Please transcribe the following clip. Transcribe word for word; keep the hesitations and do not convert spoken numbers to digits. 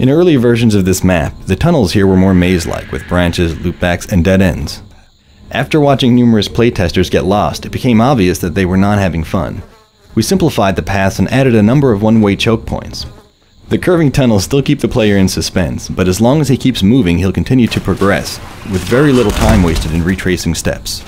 In earlier versions of this map, the tunnels here were more maze-like, with branches, loopbacks, and dead ends. After watching numerous playtesters get lost, it became obvious that they were not having fun. We simplified the paths and added a number of one-way choke points. The curving tunnels still keep the player in suspense, but as long as he keeps moving, he'll continue to progress, with very little time wasted in retracing steps.